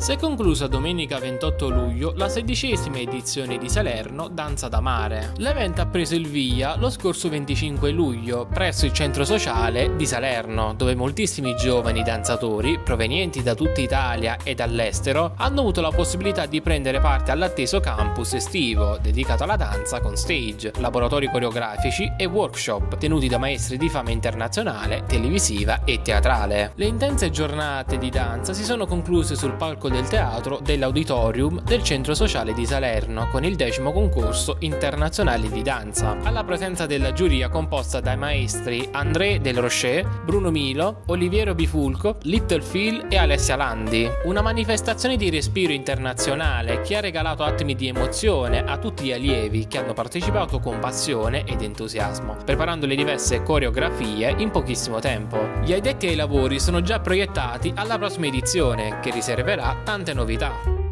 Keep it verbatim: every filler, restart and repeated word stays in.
Si è conclusa domenica ventotto luglio la sedicesima edizione di Salerno Danza da Mare. L'evento ha preso il via lo scorso venticinque luglio presso il Centro Sociale di Salerno, dove moltissimi giovani danzatori provenienti da tutta Italia e dall'estero hanno avuto la possibilità di prendere parte all'atteso campus estivo dedicato alla danza con stage, laboratori coreografici e workshop tenuti da maestri di fama internazionale, televisiva e teatrale. Le intense giornate di danza si sono concluse sul palco del teatro dell'Auditorium del Centro Sociale di Salerno con il decimo concorso internazionale di danza, alla presenza della giuria composta dai maestri André Del Rocher, Bruno Milo, Oliviero Bifulco, Little Phil e Alessia Landi. Una manifestazione di respiro internazionale che ha regalato attimi di emozione a tutti gli allievi che hanno partecipato con passione ed entusiasmo, preparando le diverse coreografie in pochissimo tempo. Gli addetti ai lavori sono già proiettati alla prossima edizione, che riserverà tante novità.